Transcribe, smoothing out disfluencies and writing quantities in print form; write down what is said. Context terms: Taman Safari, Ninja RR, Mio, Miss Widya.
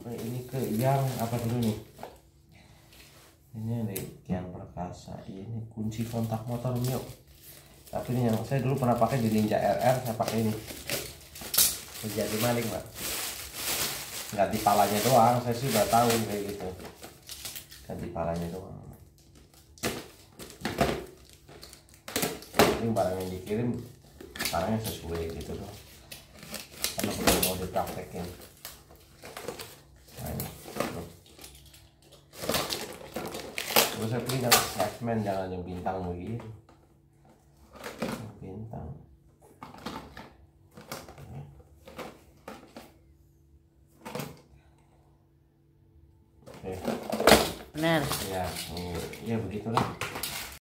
pakai ini ke yang apa dulu nih? Ini nih yang perkasa, ini kunci kontak motor Mio. Tapi ini yang saya dulu pernah pakai di Ninja RR, saya pakai ini. Jadi maling, Pak. Ganti palanya doang, saya sih udah tahu kayak gitu. Ganti palanya doang. Ini barang yang dikirim barangnya sesuai gitu doang. Karena belum mau dipraktekin. Nah, terus saya pilih yang Batman, jangan yang bintang begini. Bintang. Oke. Benar. Ya, begitulah.